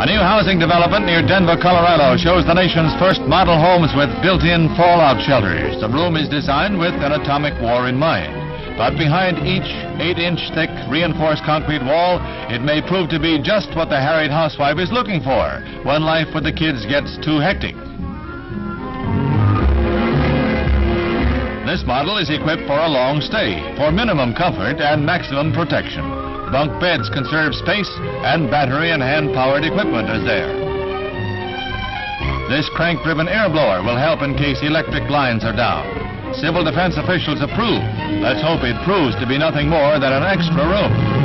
A new housing development near Denver, Colorado shows the nation's first model homes with built-in fallout shelters. The room is designed with an atomic war in mind. But behind each 8-inch thick reinforced concrete wall, it may prove to be just what the harried housewife is looking for when life with the kids gets too hectic. This model is equipped for a long stay, for minimum comfort and maximum protection. Bunk beds conserve space, and battery and hand-powered equipment is there. This crank-driven air blower will help in case electric lines are down. Civil defense officials approve. Let's hope it proves to be nothing more than an extra room.